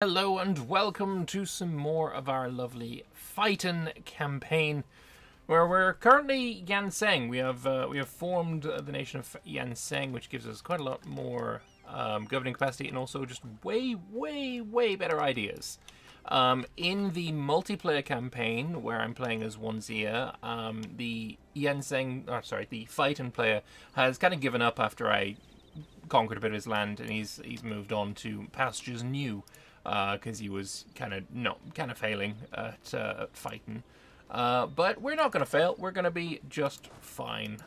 Hello and welcome to some more of our lovely Feiten campaign, where we're currently Yanseng. We have formed the nation of Yanseng, which gives us quite a lot more governing capacity and also just way better ideas. In the multiplayer campaign, where I'm playing as One Xia, the Feiten player has kind of given up after I conquered a bit of his land, and he's moved on to pastures new. Because he was kind of failing at fighting, but we're not going to fail. We're going to be just fine.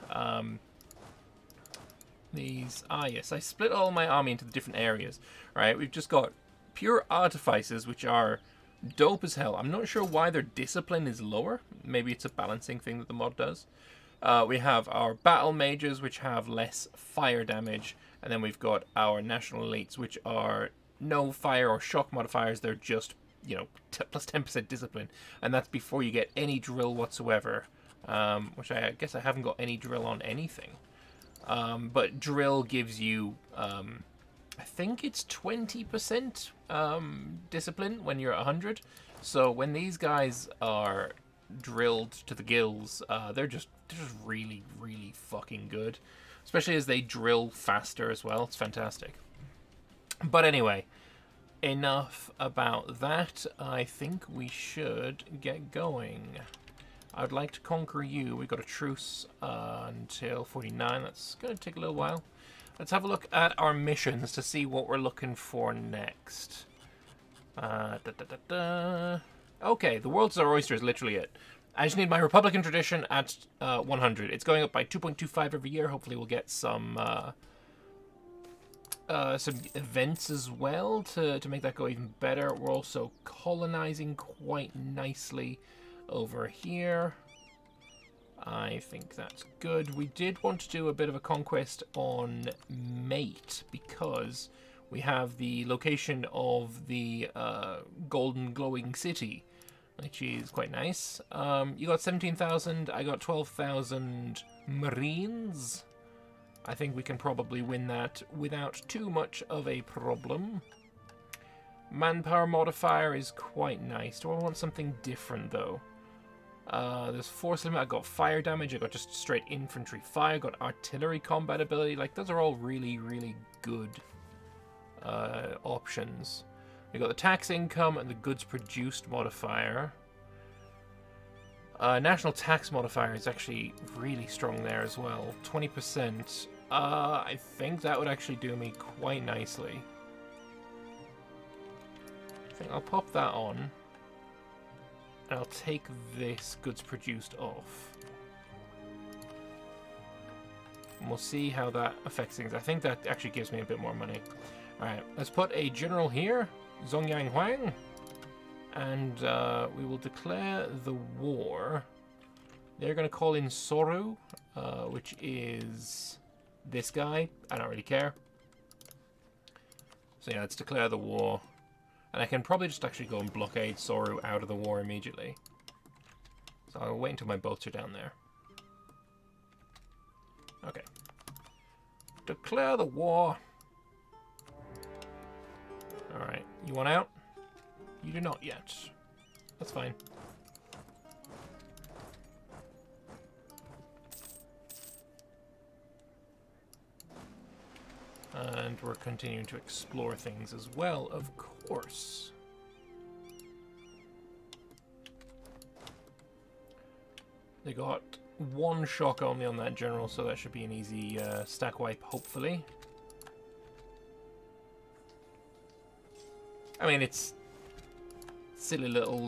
Yes, I split all my army into the different areas. Right, we've just got pure artificers, which are dope as hell. I'm not sure why their discipline is lower. Maybe it's a balancing thing that the mod does. We have our battle mages, which have less fire damage, and then we've got our national elites, which are no fire or shock modifiers. They're just, you know, plus 10% discipline, and that's before you get any drill whatsoever, which I guess I haven't got any drill on anything, but drill gives you I think it's 20% discipline when you're at 100. So when these guys are drilled to the gills, they're just really fucking good, especially as they drill faster as well. It's fantastic. But anyway, enough about that. I think we should get going. I'd like to conquer you. We've got a truce until 49. That's going to take a little while. Let's have a look at our missions to see what we're looking for next. Okay, the world's our oyster is literally it. I just need my Republican tradition at 100. It's going up by 2.25 every year. Hopefully we'll get some events as well to make that go even better. We're also colonizing quite nicely over here. I think that's good. We did want to do a bit of a conquest on Mate because we have the location of the Golden Glowing City, which is quite nice. You got 17,000. I got 12,000 Marines. I think we can probably win that without too much of a problem. Manpower modifier is quite nice. Do I want something different, though? There's force limit. I got fire damage. I got just straight infantry fire. I got artillery combat ability. Like, those are all really good options. We got the tax income and the goods produced modifier. National tax modifier is actually really strong there as well. 20%. I think that would actually do me quite nicely. I think I'll pop that on. And I'll take this goods produced off. And we'll see how that affects things. I think that actually gives me a bit more money. Alright, let's put a general here. Zongyang Huang. And we will declare the war. They're going to call in Soru, which is this guy. I don't really care. So yeah, let's declare the war. And I can probably just actually go and blockade Soru out of the war immediately. So I'll wait until my boats are down there. Okay. Declare the war. Alright, you want out? You do not yet. That's fine. And we're continuing to explore things as well, of course. They got one shock only on that general, so that should be an easy stack wipe, hopefully. I mean, it's silly little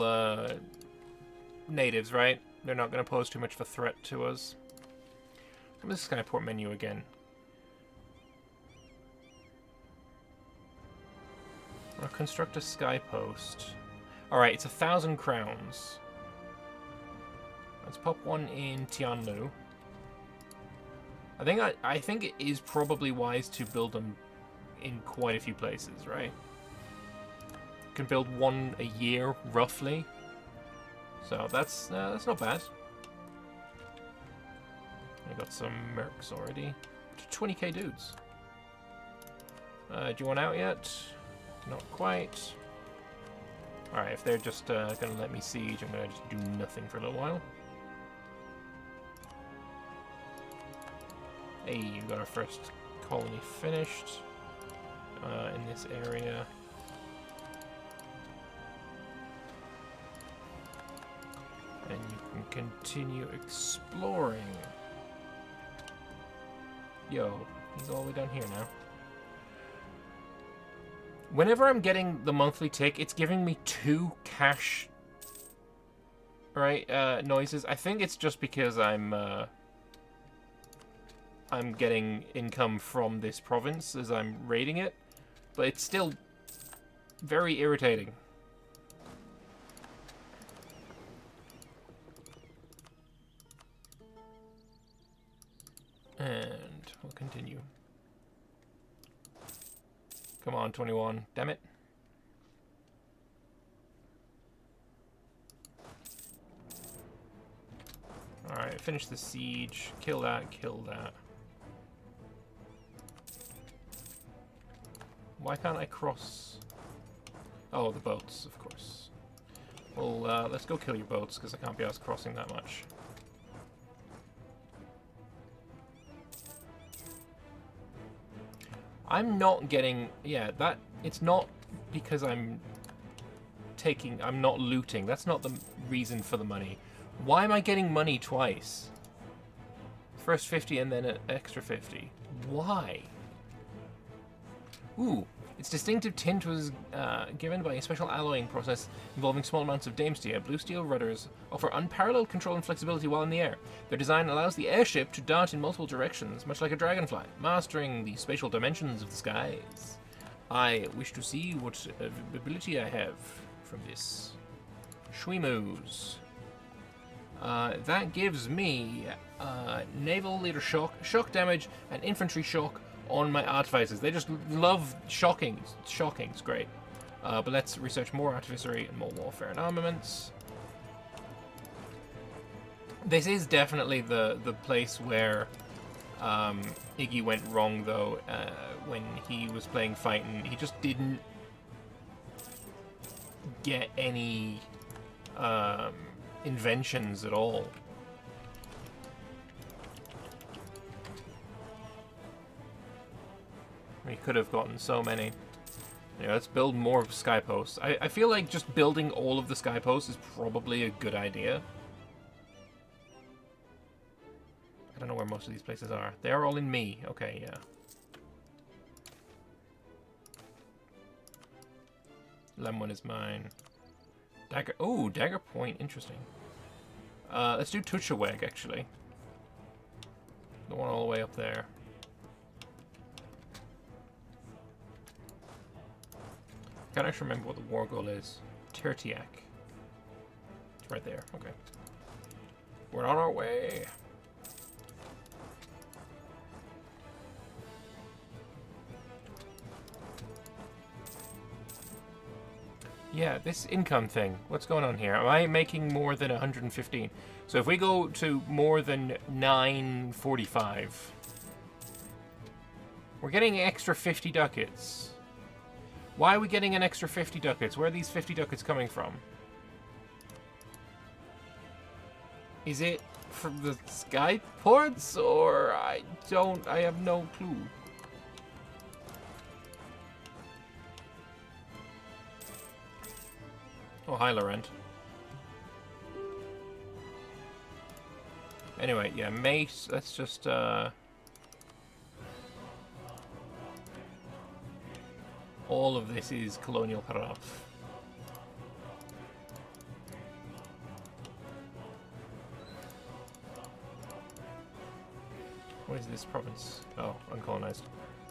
natives, right? They're not going to pose too much of a threat to us. I'm just going to port menu again. I'll construct a sky post. Alright, it's 1,000 crowns. Let's pop one in Tianlu. I think it is probably wise to build them in quite a few places, right? Can build one a year roughly, so that's not bad. I got some mercs already. 20k dudes. Do you want out yet? Not quite. Alright, if they're just gonna let me siege, I'm gonna just do nothing for a little while. Hey, we got our first colony finished in this area. And you can continue exploring. Yo, he's all the way down here now. Whenever I'm getting the monthly tick, it's giving me 2 cash, right, noises. I think it's just because I'm getting income from this province as I'm raiding it, but it's still very irritating. And we'll continue. Come on, 21. Damn it. Alright, finish the siege. Kill that, kill that. Why can't I cross? Oh, the boats, of course. Well, let's go kill your boats, because I can't be asked crossing that much. I'm not getting, yeah, that, it's not because I'm not looting. That's not the reason for the money. Why am I getting money twice? First 50 and then an extra 50. Why? Ooh, its distinctive tint was given by a special alloying process involving small amounts of dame steel. Blue steel rudders offer unparalleled control and flexibility while in the air. Their design allows the airship to dart in multiple directions, much like a dragonfly, mastering the spatial dimensions of the skies. I wish to see what ability I have from this. Shrimu's. That gives me naval leader shock, shock damage, and infantry shock on my artificers. They just love shocking. Shocking's great. But let's research more artificery and more warfare and armaments. This is definitely the place where Iggy went wrong, though, when he was playing Feiten. He just didn't get any inventions at all. We could have gotten so many. Anyway, let's build more sky posts. I feel like just building all of the sky posts is probably a good idea. I don't know where most of these places are. They are all in me. Okay, yeah. Lemon is mine. Dagger. Oh, Dagger Point. Interesting. Let's do Tuchawag, actually. The one all the way up there. I can't actually remember what the war goal is. Tertiak. It's right there. Okay. We're on our way. Yeah, this income thing. What's going on here? Am I making more than 115? So if we go to more than 945, we're getting an extra 50 ducats. Why are we getting an extra 50 ducats? Where are these 50 ducats coming from? Is it from the sky ports, or I have no clue. Oh, hi, Laurent. Anyway, yeah, mate, let's just, all of this is colonial path. What is this province? Oh, uncolonized.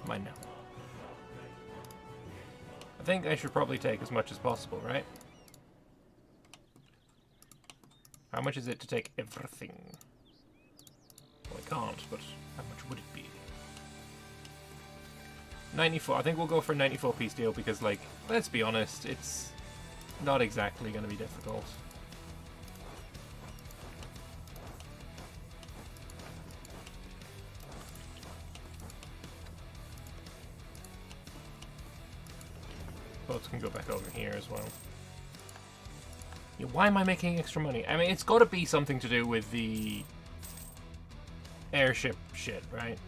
Mine now. I think I should probably take as much as possible, right? How much is it to take everything? Well, I can't, but how much would it be? 94. I think we'll go for a 94 piece deal because, like, let's be honest, it's not exactly going to be difficult. Boats can go back over here as well. Why am I making extra money? I mean, it's got to be something to do with the airship shit, right?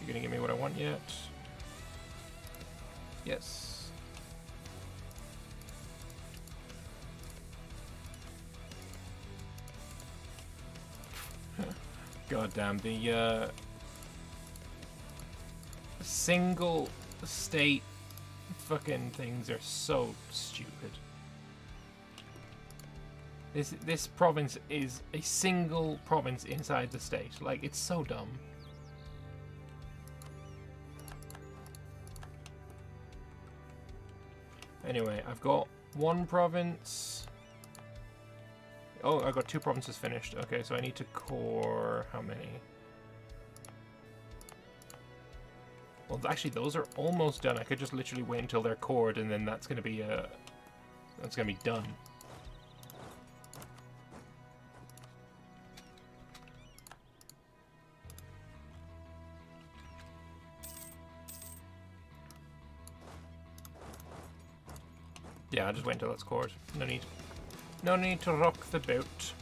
You're gonna give me what I want yet? Yes. God damn, the single state fucking things are so stupid. This province is a single province inside the state. Like, it's so dumb. Anyway, I've got one province. Oh, I got two provinces finished. Okay, so I need to core how many? Well, actually, those are almost done. I could just literally wait until they're cored, and then that's gonna be done. Yeah, I'll just wait until that's cored. No need. No need to rock the boat.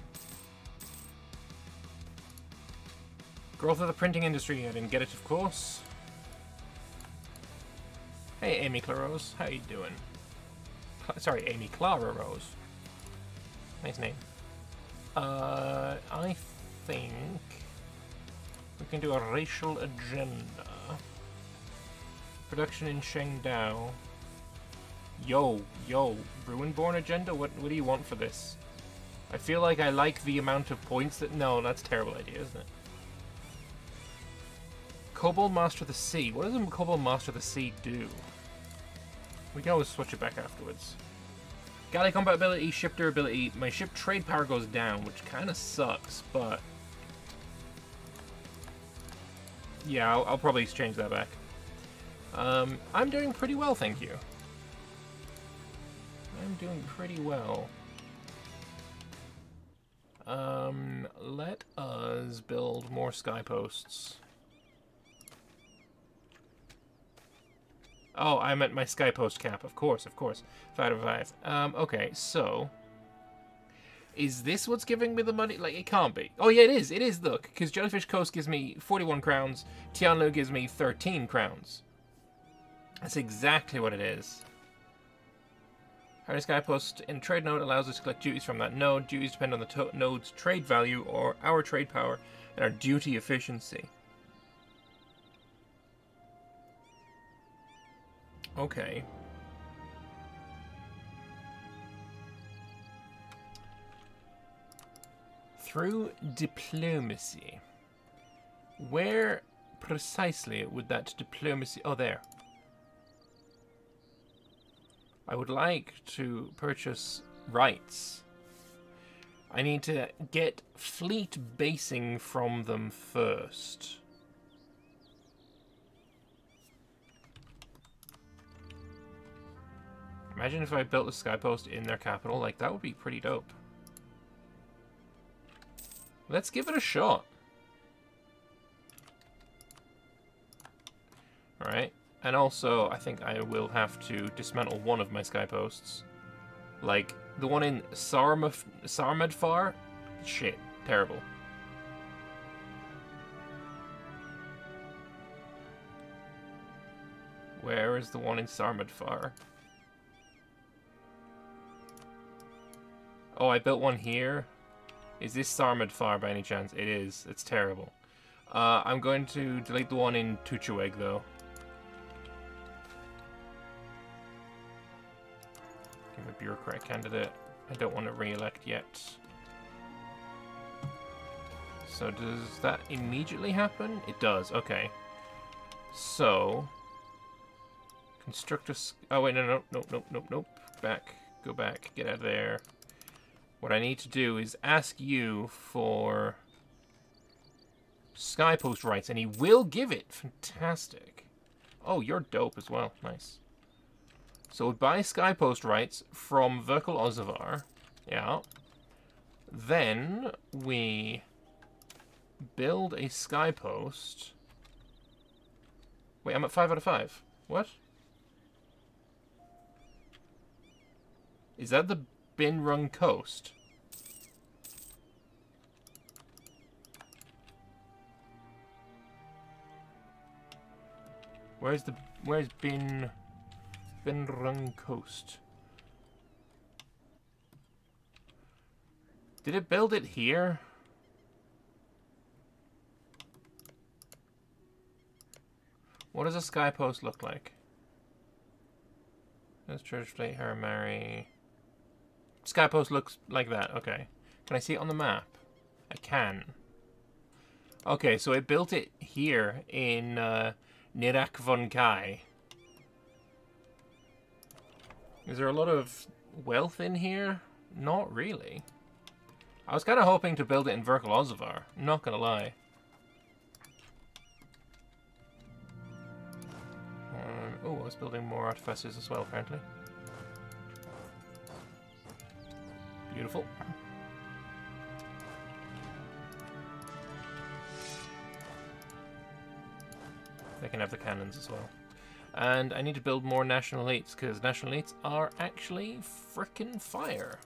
Growth of the printing industry. I didn't get it, of course. Hey, Amy Clara Rose. How you doing? Sorry, Amy Clara Rose. Nice name. I think we can do a racial agenda. Production in Shengdao. Yo, Bruinborn agenda? What do you want for this? I feel like I like the amount of points that... No, that's a terrible idea, isn't it? Kobold Master of the Sea. What does a Kobold Master of the Sea do? We can always switch it back afterwards. Galley combat ability, ship durability. My ship trade power goes down, which kind of sucks, but... Yeah, I'll probably change that back. I'm doing pretty well, thank you. I'm doing pretty well. Let us build more sky posts. Oh, I'm at my sky post cap, of course. 5 out of 5. Okay, so is this what's giving me the money? Like, it can't be. Oh yeah, it is, look, because Jellyfish Coast gives me 41 crowns, Tianlu gives me 13 crowns. That's exactly what it is. Hiring Sky Post in Trade Node allows us to collect duties from that node. Duties depend on the node's trade value or our trade power and our duty efficiency. Okay. Through diplomacy. Where precisely would that diplomacy... Oh, there. I would like to purchase rights. I need to get fleet basing from them first. Imagine if I built a sky post in their capital. Like, that would be pretty dope. Let's give it a shot. Alright. And also, I think I will have to dismantle one of my sky posts. Like, the one in Sarmadfar? Shit, terrible. Where is the one in Sarmadfar? Oh, I built one here. Is this Sarmadfar by any chance? It is. It's terrible. I'm going to delete the one in Tuchawag, though. I'm a bureaucrat candidate. I don't want to re-elect yet. So does that immediately happen? It does. Okay. So construct a... Oh wait, no. Back. Go back. Get out of there. What I need to do is ask you for sky post rights, and he will give it. Fantastic. Oh, you're dope as well. Nice. So we buy sky post rights from Verkal Ozovar, Yeah. Then we build a sky post. Wait, I'm at 5 out of 5. What? Is that the Bin Rung Coast? Where's Evenrung Coast? Did it build it here? What does a sky post look like? That's Church Fleet Haramari. Sky post looks like that. Okay. Can I see it on the map? I can. Okay, so it built it here in Nirak von Kai. Is there a lot of wealth in here? Not really. I was kind of hoping to build it in Verkal Ozovar. Not gonna lie. Oh, I was building more artificers as well, apparently. Beautiful. They can have the cannons as well. And I need to build more national elites, because national elites are actually frickin' fire.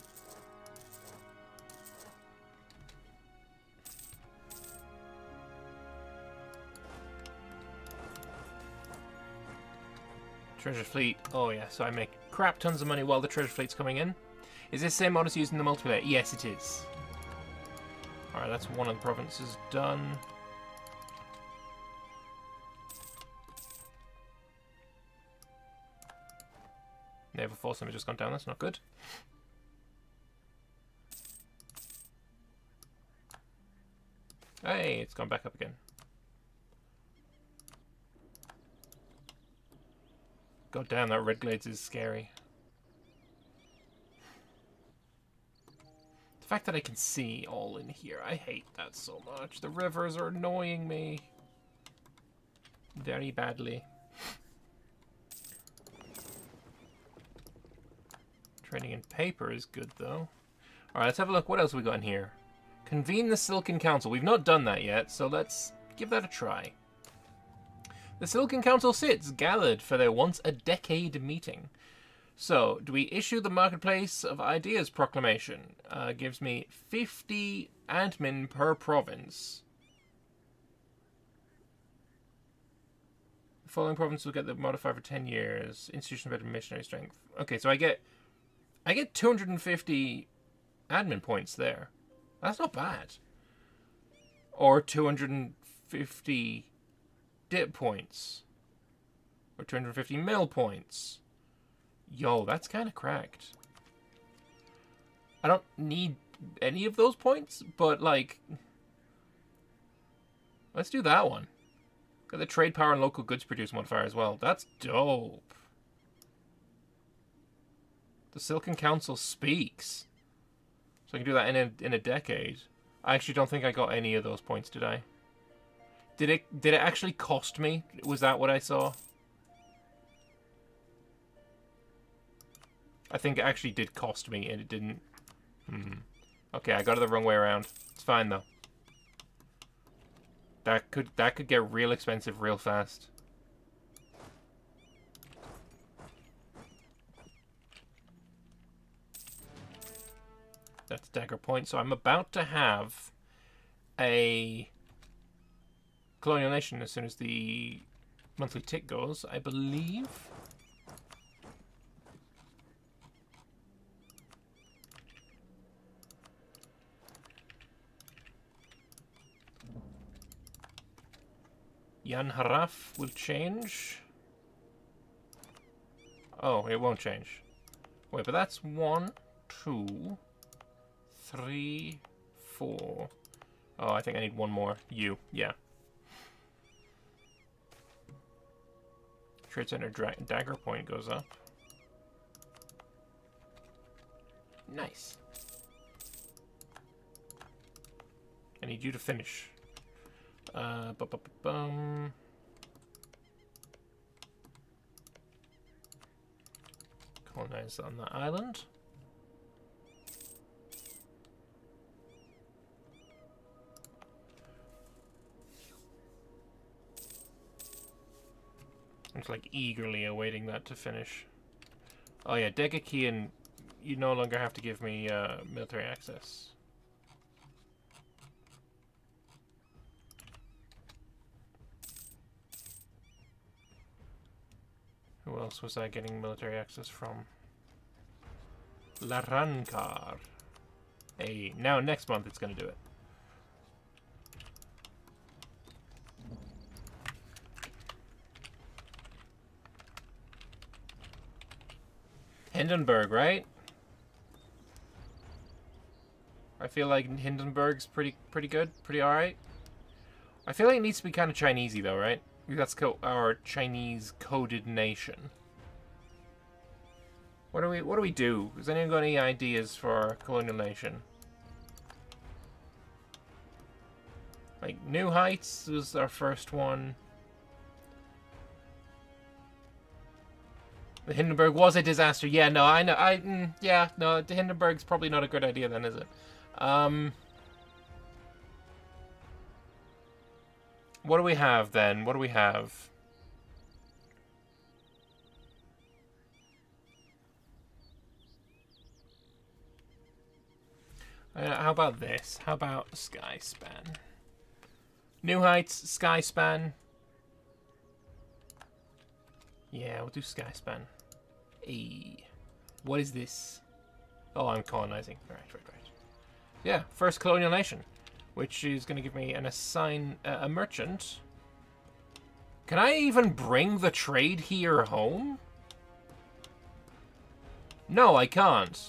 Treasure fleet. Oh yeah, so I make crap tons of money while the treasure fleet's coming in. Is this same mod as using the multiplayer? Yes, it is. Alright, that's one of the provinces done. Naval force has just gone down, that's not good. Hey, it's gone back up again. God damn, that Red Glades is scary. The fact that I can see all in here, I hate that so much. The rivers are annoying me very badly. Training in paper is good, though. Alright, let's have a look. What else we got in here? Convene the Silken Council. We've not done that yet, so let's give that a try. The Silken Council sits, gathered for their once-a-decade meeting. So, do we issue the Marketplace of Ideas proclamation? Gives me 50 admin per province. The following province will get the modifier for 10 years. Institution of better missionary strength. Okay, so I get 250 admin points there. That's not bad. Or 250 dip points. Or 250 mil points. Yo, that's kind of cracked. I don't need any of those points, but like... Let's do that one. Got the trade power and local goods produce modifier as well. That's dope. The Silken Council speaks. So I can do that in a decade. I actually don't think I got any of those points, did I? Did it actually cost me? Was that what I saw? I think it actually did cost me and it didn't. Okay, I got it the wrong way around. It's fine though. That could get real expensive real fast. That's dagger point. So I'm about to have a colonial nation as soon as the monthly tick goes, I believe. Yan Haraf will change. Oh, it won't change. Wait, but that's 1, 2, 3, 4. Oh, I think I need one more. You, yeah. Trade Center Dagger Point goes up. Nice. I need you to finish. Colonize on the island. It's like eagerly awaiting that to finish. Oh yeah, Degakian, you no longer have to give me military access. Who else was I getting military access from? Larankar. Hey, now next month it's going to do it. Hindenburg, right? I feel like Hindenburg's pretty good, pretty alright. I feel like it needs to be kind of Chinesey though, right? That's our Chinese coded nation. What do we do? Has anyone got any ideas for our colonial nation? Like New Heights was our first one. The Hindenburg was a disaster. Yeah, no, I know. Yeah, no, the Hindenburg's probably not a good idea then, is it? What do we have then? What do we have? How about this? How about Skyspan? New Heights, Skyspan. Yeah, we'll do Skyspan. Hey, what is this? Oh, I'm colonizing. Right. Yeah, first colonial nation. Which is going to give me an a merchant. Can I even bring the trade here home? No, I can't.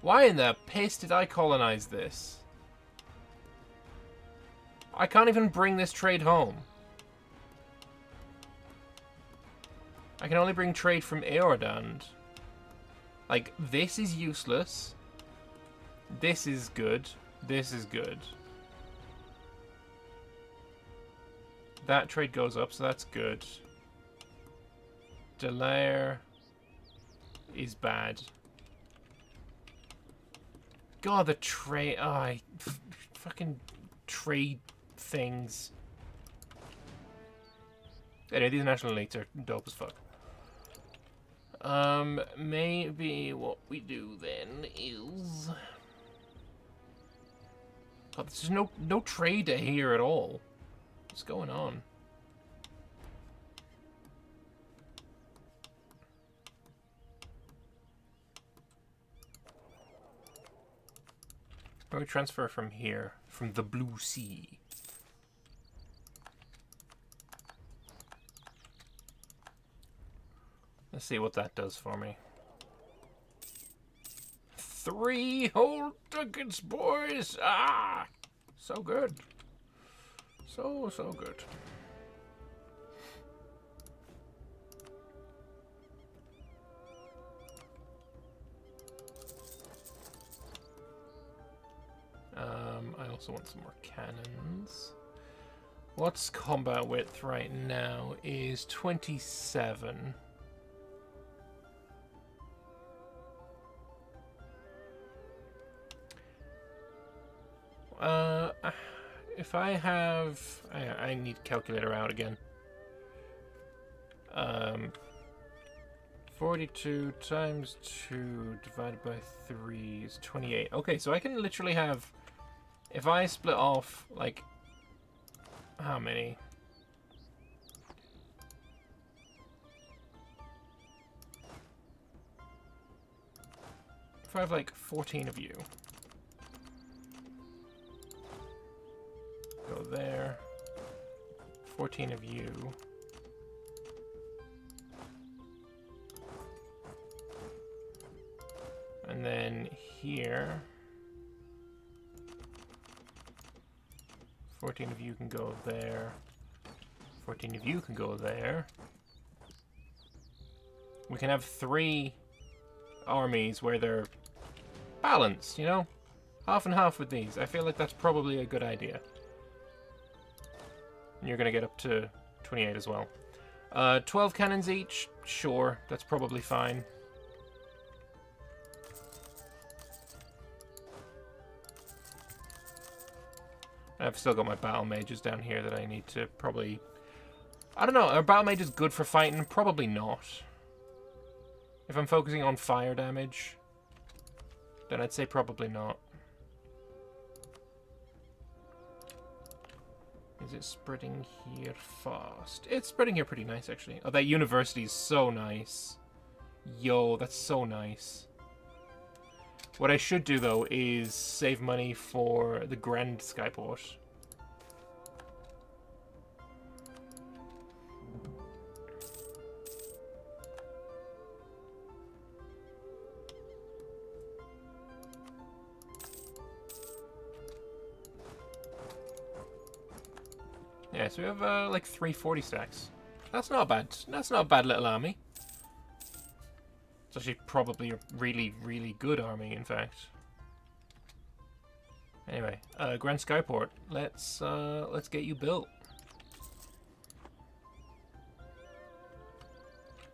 Why in the piss did I colonize this? I can't even bring this trade home. I can only bring trade from Eordand. Like, this is useless. This is good. This is good. That trade goes up, so that's good. Delayer is bad. God, the trade... Oh, I fucking trade things. Anyway, these national elites are dope as fuck. Maybe what we do then is... God, there's no trade here at all. What's going on? Let me transfer from here, from the Blue Sea. Let's see what that does for me. 3 whole ducats, boys! Ah! So good. So good. I also want some more cannons. What's combat width right now is 27. If I have... I need calculator out again. 42 times 2 divided by 3 is 28. Okay, so I can literally have... If I split off, like... How many? If I have, like, 14 of you... Go there. 14 of you. And then here. 14 of you can go there. 14 of you can go there. We can have 3 armies where they're balanced, you know? Half and half with these. I feel like that's probably a good idea. And you're going to get up to 28 as well. 12 cannons each? Sure, that's probably fine. I've still got my battle mages down here that I need to probably... I don't know. Are battle mages good for fighting? Probably not. If I'm focusing on fire damage, then I'd say probably not. Is it spreading here fast? It's spreading here pretty nice, actually. Oh, that university is so nice. Yo, that's so nice. What I should do, though, is save money for the Grand Skyport. Yeah, so we have like 340 stacks. That's not bad. That's not a bad little army. It's actually probably a really, really good army, in fact. Anyway, Grand Skyport. Let's get you built.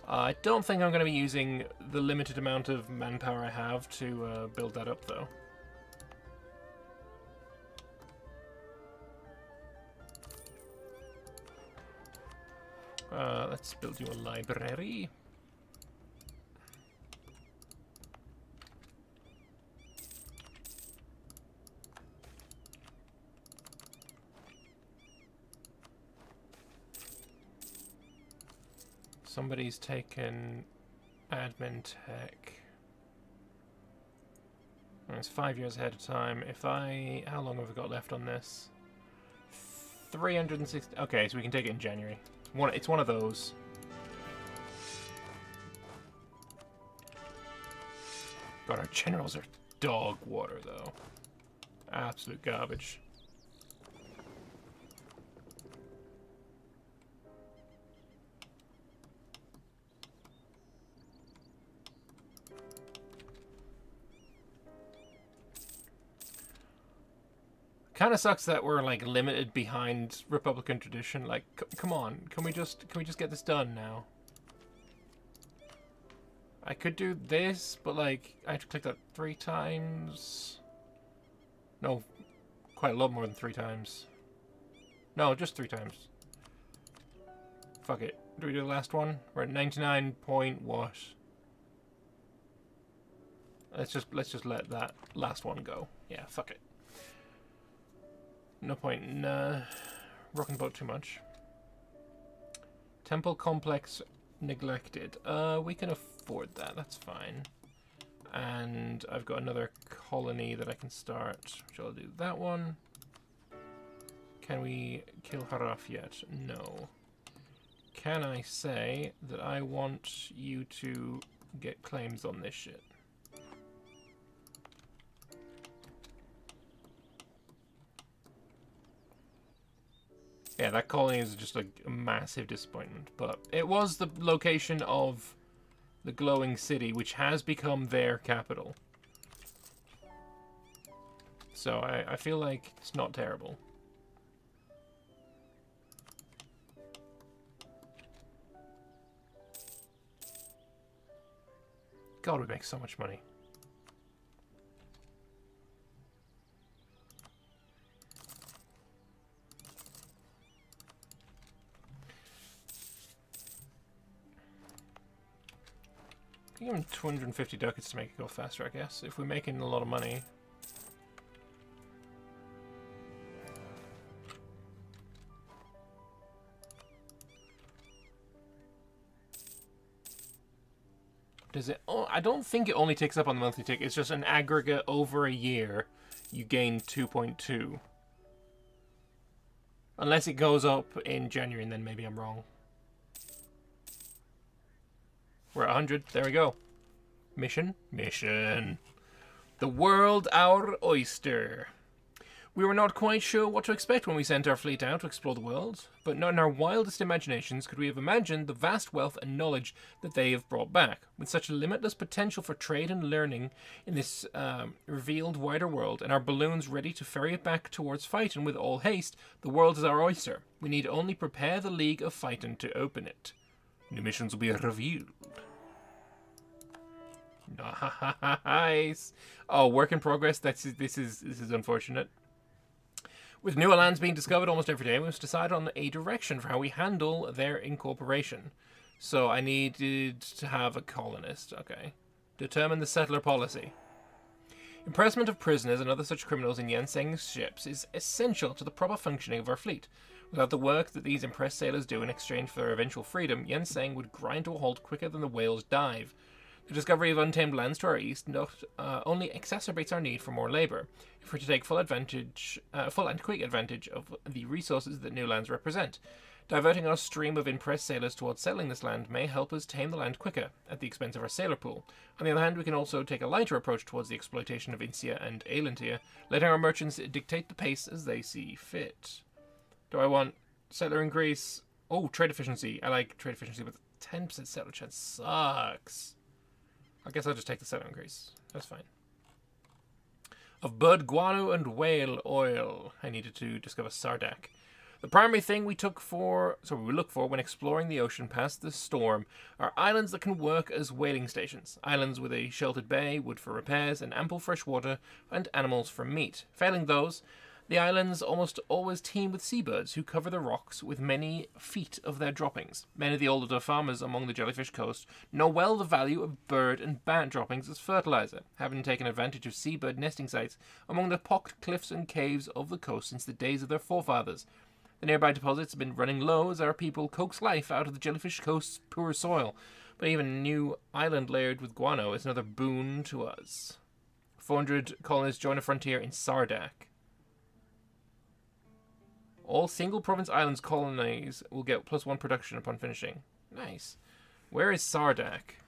I don't think I'm going to be using the limited amount of manpower I have to build that up, though. Let's build you a library. Somebody's taken admin tech. And it's 5 years ahead of time. How long have we got left on this? 360. Okay, so we can take it in January. It's one of those. God, our generals are dog water, though. Absolute garbage. Kind of sucks that we're like limited behind Republican tradition. Like, come on, can we just get this done now? I could do this, but like I have to click that 3 times. No, quite a lot more than 3 times. No, just 3 times. Fuck it. Do we do the last one? We're at 99 point what? Let's just let that last one go. Yeah, fuck it. No point in rocking boat too much. Temple complex neglected. We can afford that. That's fine. And I've got another colony that I can start. Shall I do that one? Can we kill Haraf yet? No. Can I say that I want you to get claims on this shit? Yeah, that colony is just like a massive disappointment, but it was the location of the glowing city, which has become their capital. So I feel like it's not terrible. God, we make so much money. Give him 250 ducats to make it go faster, I guess, if we're making a lot of money. Does it... Oh, I don't think it only takes up on the monthly tick. It's just an aggregate over a year. You gain 2.2. Unless it goes up in January, and then maybe I'm wrong. We're at 100. There we go. Mission. Mission. The world our oyster. We were not quite sure what to expect when we sent our fleet out to explore the world, but not in our wildest imaginations could we have imagined the vast wealth and knowledge that they have brought back. With such limitless potential for trade and learning in this revealed wider world, and our balloons ready to ferry it back towards Feiten with all haste, the world is our oyster. We need only prepare the League of Feiten to open it. New missions will be revealed. Nice. Oh, work in progress. This is unfortunate. With newer lands being discovered almost every day, we must decide on a direction for how we handle their incorporation. So I needed to have a colonist. Okay. Determine the settler policy. Imprisonment of prisoners and other such criminals in Yanseng's ships is essential to the proper functioning of our fleet. Without the work that these impressed sailors do in exchange for their eventual freedom, Yanseng would grind to a halt quicker than the whales dive. The discovery of untamed lands to our east not only exacerbates our need for more labour, if we're to take full and quick advantage of the resources that new lands represent. Diverting our stream of impressed sailors towards settling this land may help us tame the land quicker, at the expense of our sailor pool. On the other hand, we can also take a lighter approach towards the exploitation of Insia and Aelantia, letting our merchants dictate the pace as they see fit. Do I want settler increase? Oh, trade efficiency. I like trade efficiency, but 10% settler chance sucks. I guess I'll just take the settler increase. That's fine. Of bird guano and whale oil. I needed to discover Sardak. The primary thing we look for when exploring the ocean past the storm are islands that can work as whaling stations. Islands with a sheltered bay, wood for repairs, and ample fresh water, and animals for meat. Failing those, the islands almost always teem with seabirds who cover the rocks with many feet of their droppings. Many of the older farmers along the Jellyfish Coast know well the value of bird and bat droppings as fertilizer, having taken advantage of seabird nesting sites among the pocked cliffs and caves of the coast since the days of their forefathers. The nearby deposits have been running low as our people coax life out of the Jellyfish Coast's poor soil, but even a new island layered with guano is another boon to us. 400 colonists join a frontier in Sardak. All single province islands colonies will get +1 production upon finishing. Nice. Where is Sardak?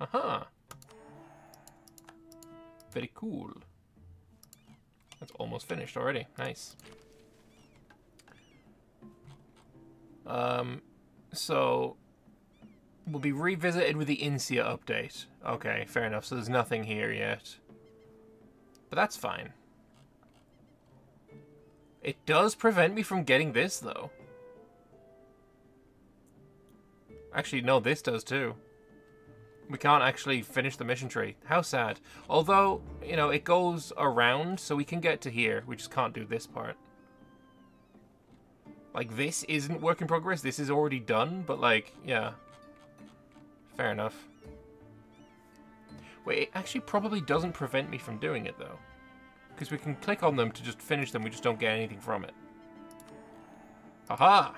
Aha. Very cool. That's almost finished already. Nice. So we'll be revisited with the Insia update. Okay, fair enough. So there's nothing here yet. But that's fine. It does prevent me from getting this, though. Actually, no, this does too. We can't actually finish the mission tree. How sad. Although, you know, it goes around, so we can get to here. We just can't do this part. Like, this isn't work in progress. This is already done, but, like, yeah. Fair enough. Wait, it actually probably doesn't prevent me from doing it, though. Because we can click on them to just finish them. We just don't get anything from it. Aha!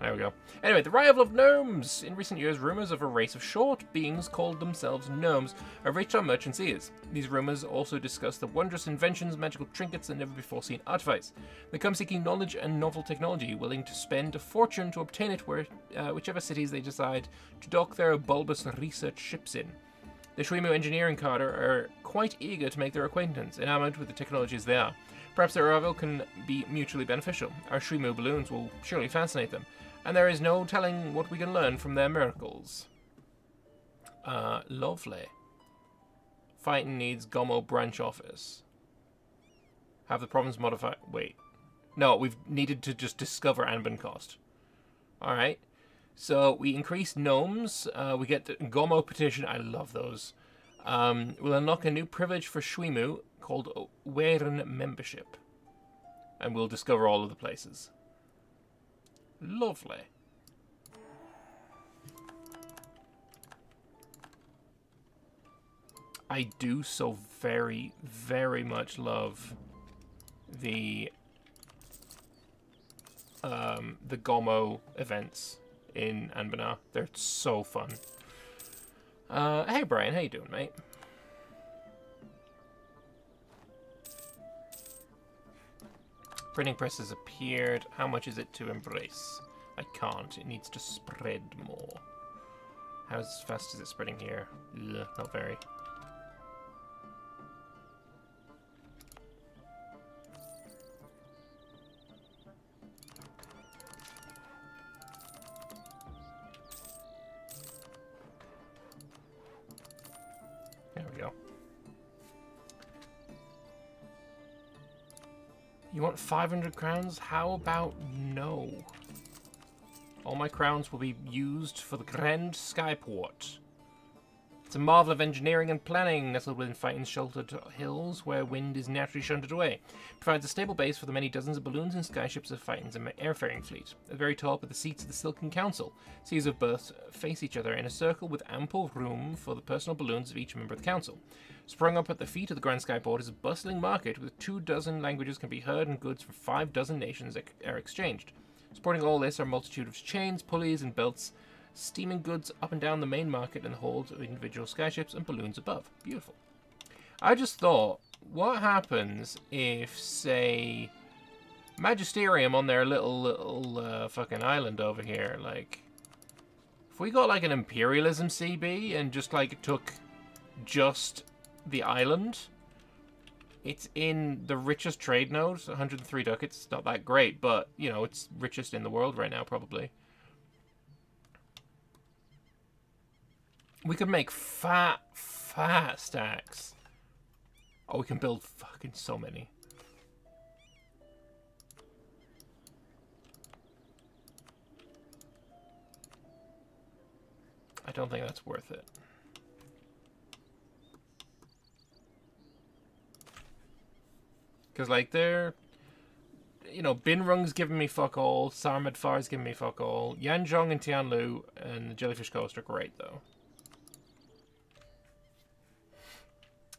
There we go. Anyway, the arrival of gnomes. In recent years, rumours of a race of short beings called themselves gnomes have reached our merchants' ears. These rumours also discuss the wondrous inventions, magical trinkets, and never-before-seen artifacts. They come seeking knowledge and novel technology, willing to spend a fortune to obtain it whichever cities they decide to dock their bulbous research ships in. The Shrimu engineering cadre are quite eager to make their acquaintance, enamoured with the technologies they are. Perhaps their arrival can be mutually beneficial. Our Shrimu balloons will surely fascinate them, and there is no telling what we can learn from their miracles. Lovely. Feiten needs Gomo branch office. Have the province modified. Wait. No, we've needed to just discover Anbennar Coast. Alright. So we increase gnomes. We get the Gomo petition. I love those. We'll unlock a new privilege for Shrimu called Weren membership. And we'll discover all of the places. Lovely. I do so very, very much love the Gomo events in Anbennar. They're so fun. Hey Brian, how you doing, mate? Printing press has appeared. How much is it to embrace? I can't. It needs to spread more. How fast is it spreading here? Ugh, not very. There we go. You want 500 crowns? How about no? All my crowns will be used for the Grand Skyport. It's a marvel of engineering and planning, nestled within Feiten's sheltered hills where wind is naturally shunted away. It provides a stable base for the many dozens of balloons and skyships of Feiten's airfaring fleet. At the very top are the seats of the Silken Council. Seas of berths face each other in a circle with ample room for the personal balloons of each member of the council. Sprung up at the feet of the Grand Skyport is a bustling market with 24 languages can be heard and goods from 6 nations are exchanged. Supporting all this are a multitude of chains, pulleys, and belts, steaming goods up and down the main market and the holds of individual skyships and balloons above. Beautiful. I just thought, what happens if, say, Magisterium on their little fucking island over here, like, if we got like an imperialism CB and just like took just the island. It's in the richest trade node, 103 ducats. It's not that great, but, you know, it's richest in the world right now, probably. We could make fat, fat stacks. Oh, we can build fucking so many. I don't think that's worth it. Because, like, they're, you know, Bin Rung's giving me fuck all, Sarmadfar's giving me fuck all, Yanseng and Tianlu and the Jellyfish Coast are great, though.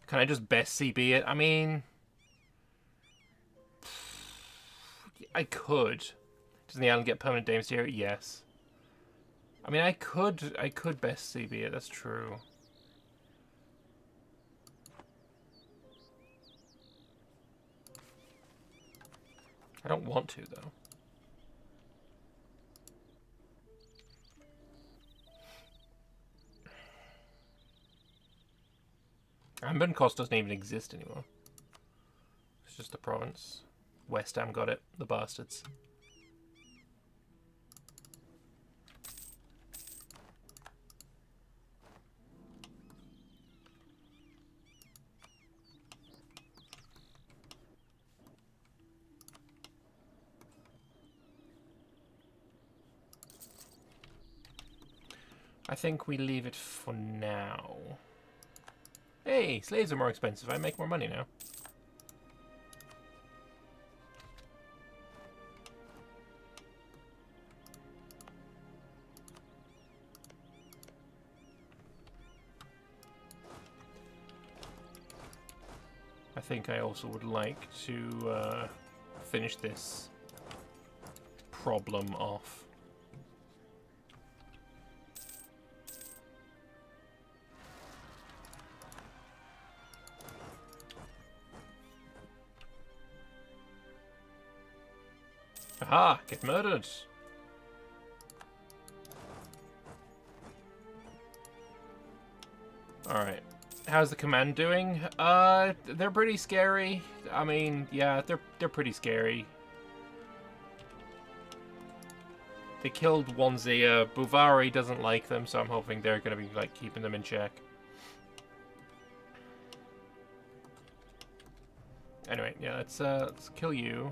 Can I just best CB it? I mean, I could. Doesn't the island get permanent damage here? Yes. I mean, I could best CB it, that's true. I don't want to, though. Anbennar Coast doesn't even exist anymore. It's just a province. West Ham got it, the bastards. I think we leave it for now. Hey, slaves are more expensive. I make more money now. I think I also would like to finish this problem off. Ah, get murdered. Alright. How's the command doing? They're pretty scary. I mean, yeah, they're pretty scary. They killed One Xia. Buvari doesn't like them, so I'm hoping they're gonna be like keeping them in check. Anyway, yeah, let's kill you.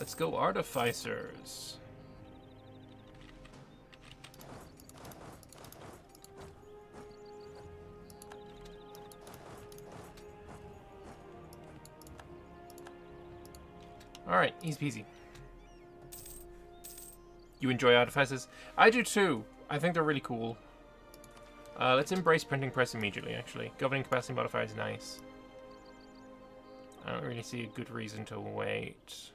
Let's go artificers. Alright, easy peasy. You enjoy artificers? I do too. I think they're really cool. Let's embrace printing press immediately, actually. Governing capacity modifier is nice. I don't really see a good reason to wait.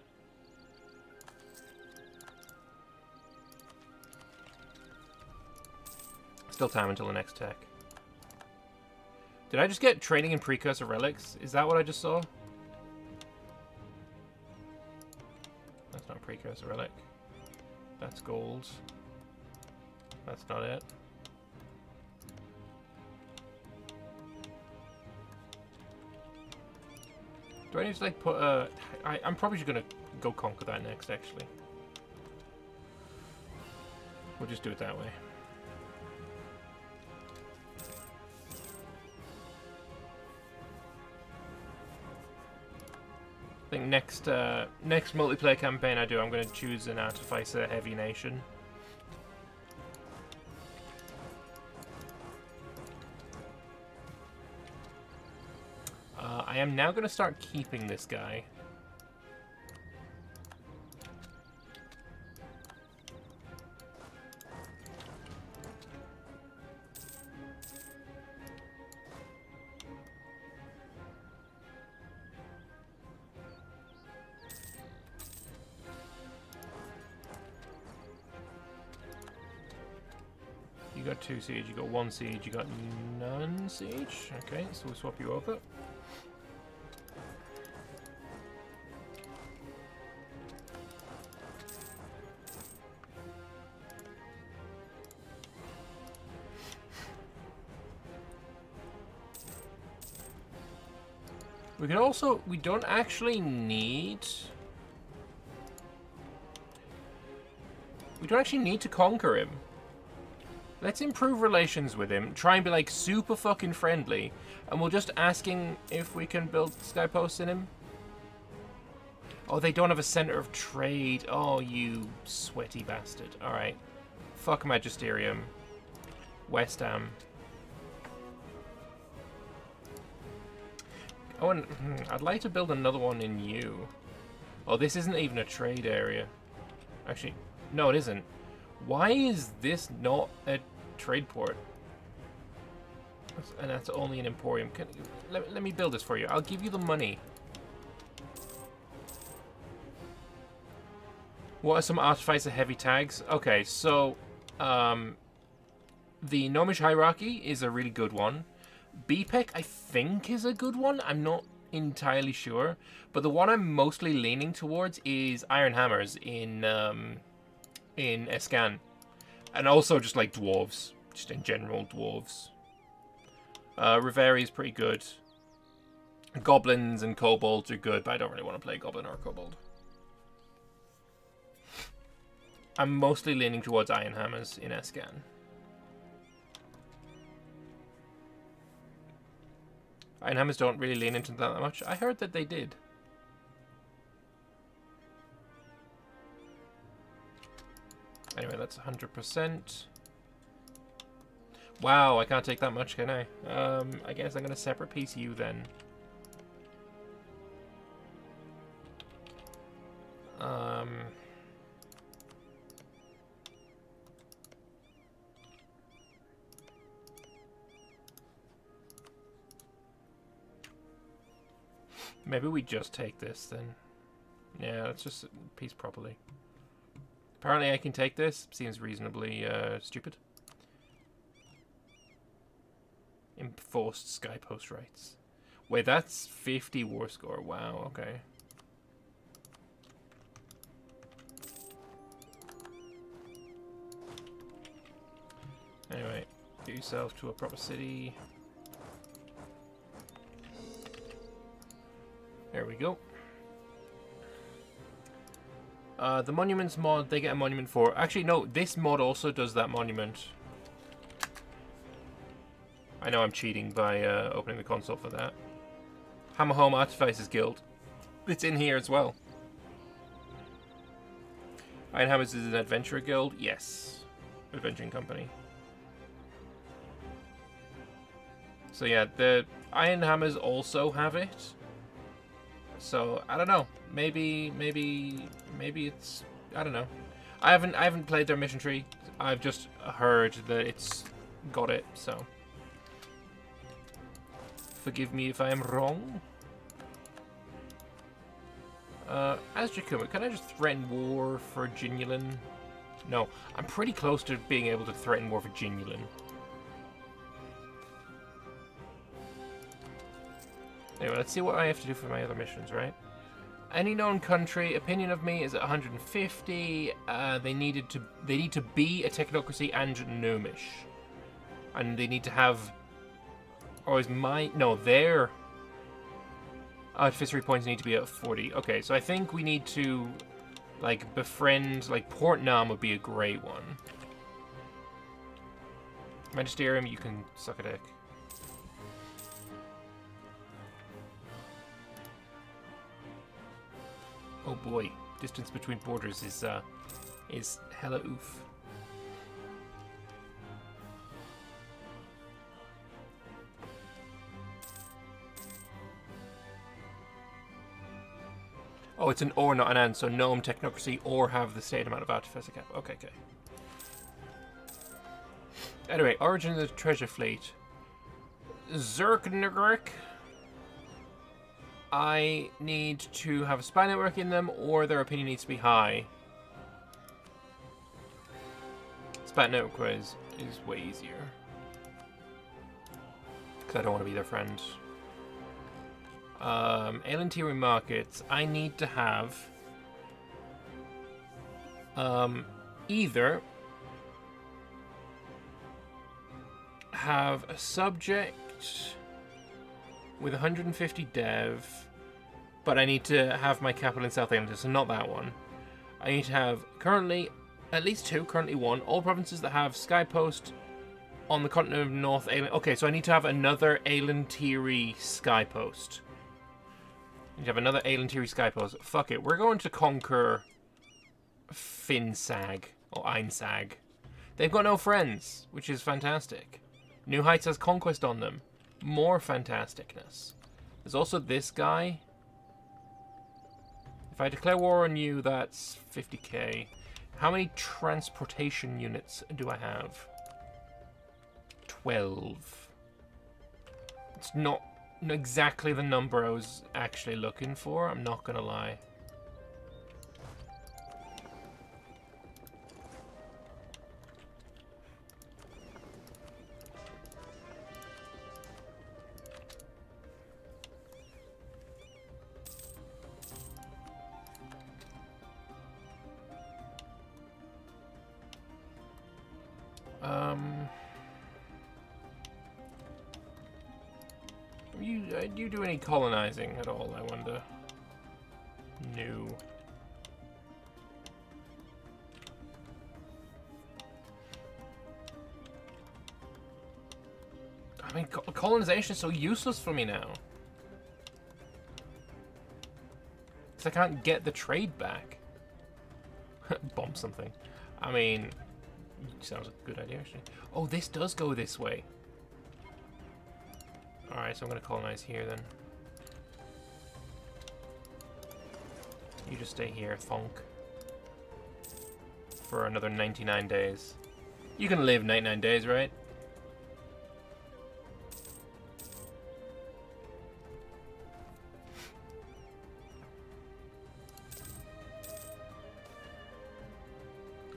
Still time until the next tech. Did I just get training in precursor relics? Is that what I just saw? That's not a precursor relic. That's gold. That's not it. Do I need to like put a... I'm probably just gonna go conquer that next, actually. We'll just do it that way. I think next multiplayer campaign I do, I'm going to choose an Artificer Heavy Nation. I am now going to start keeping this guy. You got 2 siege, you got 1 siege, you got none siege. Okay, so we'll swap you over. We can also, we don't actually need, to conquer him. Let's improve relations with him, try and be like super fucking friendly, and we'll just ask him if we can build sky posts in him. Oh, they don't have a center of trade. Oh, you sweaty bastard. Alright. Fuck Magisterium. West Ham. Oh, and I'd like to build another one in you. Oh, this isn't even a trade area. Actually, no, it isn't. Why is this not a trade port? And that's only an emporium. Let me build this for you. I'll give you the money. What are some Artificer Heavy tags? Okay, so the Gnomish Hierarchy is a really good one. BPEC, I think, is a good one. I'm not entirely sure. But the one I'm mostly leaning towards is Iron Hammers in Escan. And also just like dwarves. Just in general, dwarves. Reveri is pretty good. Goblins and kobolds are good, but I don't really want to play goblin or kobold. I'm mostly leaning towards Iron Hammers in Escan. Iron Hammers don't really lean into that much. I heard that they did. Anyway, that's 100%. Wow, I can't take that much, can I? I guess I'm going to separate piece you then. Maybe we just take this then. Yeah, let's just piece properly. Apparently I can take this. Seems reasonably stupid. Enforced sky post rights. Wait, that's 50 war score. Wow, okay. Anyway, get yourself to a proper city. There we go. The monuments mod, they get a monument for... Actually, no, this mod also does that monument. I know I'm cheating by opening the console for that. Hammer Home Artificers Guild. It's in here as well. Iron Hammers is an adventurer guild. Yes. Adventuring company. So yeah, the Iron Hammers also have it. So I don't know. Maybe it's, I don't know. I haven't played their mission tree. I've just heard that it's got it. So forgive me if I am wrong. As Jakuma, can I just threaten war for Jinulin? No, I'm pretty close to being able to threaten war for Jinulin. Anyway, let's see what I have to do for my other missions, right? Any known country, opinion of me is at 150. They need to be a technocracy and gnomish. And they need to have... Or is my... No, their artificery points need to be at 40. Okay, so I think we need to, like, befriend... Like, Port Nam would be a great one. Magisterium, you can suck a dick. Oh boy, distance between borders is hella oof. Oh, it's an or, not an and, so Gnome, Technocracy, or have the same amount of artificer cap. Okay, okay. Anyway, origin of the treasure fleet. Zerknigrik. I need to have a spy network in them, or their opinion needs to be high. Spy network quiz is way easier. Because I don't want to be their friend. Alien Theory Markets, I need to have either have a subject with 150 dev, but I need to have my capital in South Island, so not that one. I need to have currently at least two, currently one, all provinces that have Skypost on the continent of North Island. Okay, so I need to have another Alien Theory Skypost. You have another Alentiri Skypost. Fuck it, we're going to conquer Fin Sag or Ein Sag. They've got no friends, which is fantastic. New Heights has conquest on them. More fantasticness. There's also this guy. If I declare war on you, that's 50k. How many transportation units do I have? 12. It's not exactly the number I was actually looking for, I'm not gonna lie. Do you do any colonizing at all, I wonder? No. I mean, colonization is so useless for me now. Because I can't get the trade back. Bomb something. I mean, sounds like a good idea, actually. Oh, this does go this way. Alright, so I'm going to colonize here, then. You just stay here, Thonk. For another 99 days. You can live 99 days, right?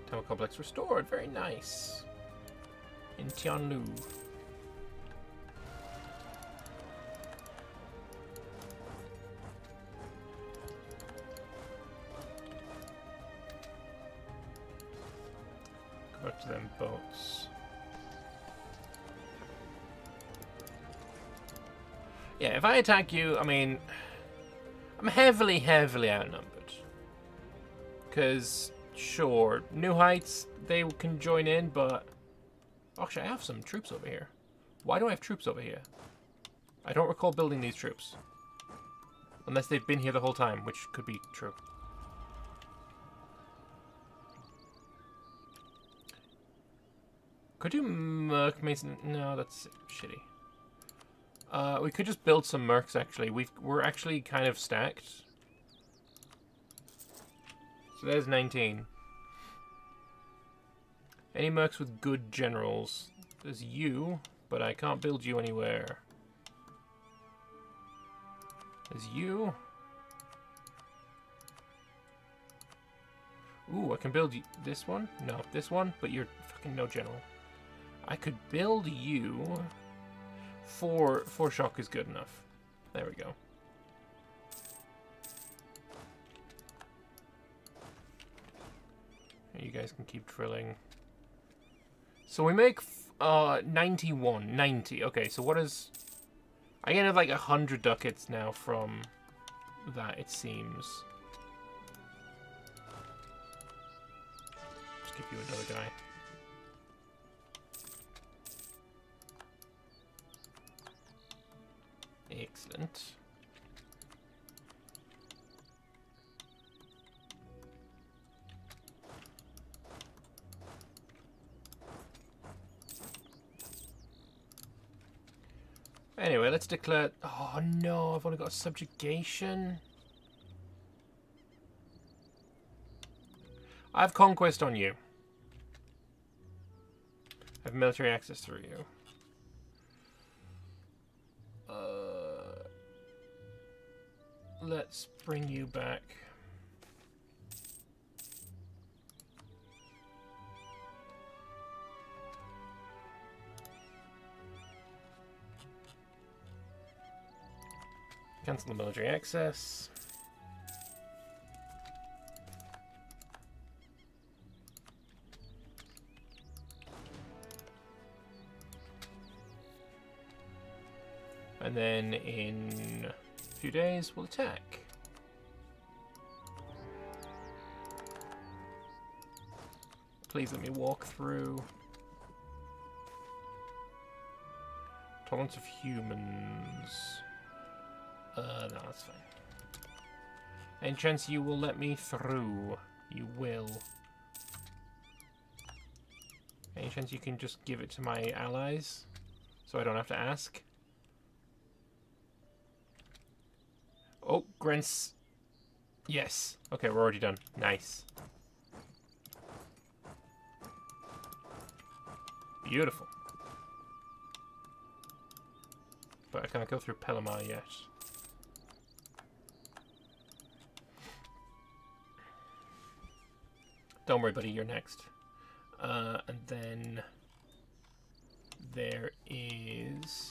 Temple complex restored. Very nice. In Tianlu. To them boats. Yeah, if I attack you, I mean, I'm heavily, heavily outnumbered. Because, sure, New Heights, they can join in, but... Actually, I have some troops over here. Why do I have troops over here? I don't recall building these troops. Unless they've been here the whole time, which could be true. Could do merc mason? No, that's shitty. We could just build some mercs, actually. We're actually kind of stacked. So there's 19. Any mercs with good generals? There's you, but I can't build you anywhere. There's you. Ooh, I can build this one. No, this one, but you're fucking no general. I could build you. Four shock is good enough. There we go. You guys can keep drilling. So we make 91, 90. Okay, so what is... I get like 100 ducats now from that, it seems. Just give you another guy. Excellent. let's declare... Oh, no, I've only got a subjugation. I have conquest on you. I have military access through you. Let's bring you back. Cancel the military access. And then in a few days, we'll attack. Please let me walk through. Tolerance of humans. No, that's fine. Any chance you will let me through? You will. Any chance you can just give it to my allies? So I don't have to ask? Oh, Grens. Yes. Okay, we're already done. Nice. Beautiful. But I can't go through Pelamar yet. Don't worry, buddy. You're next. And then... There is...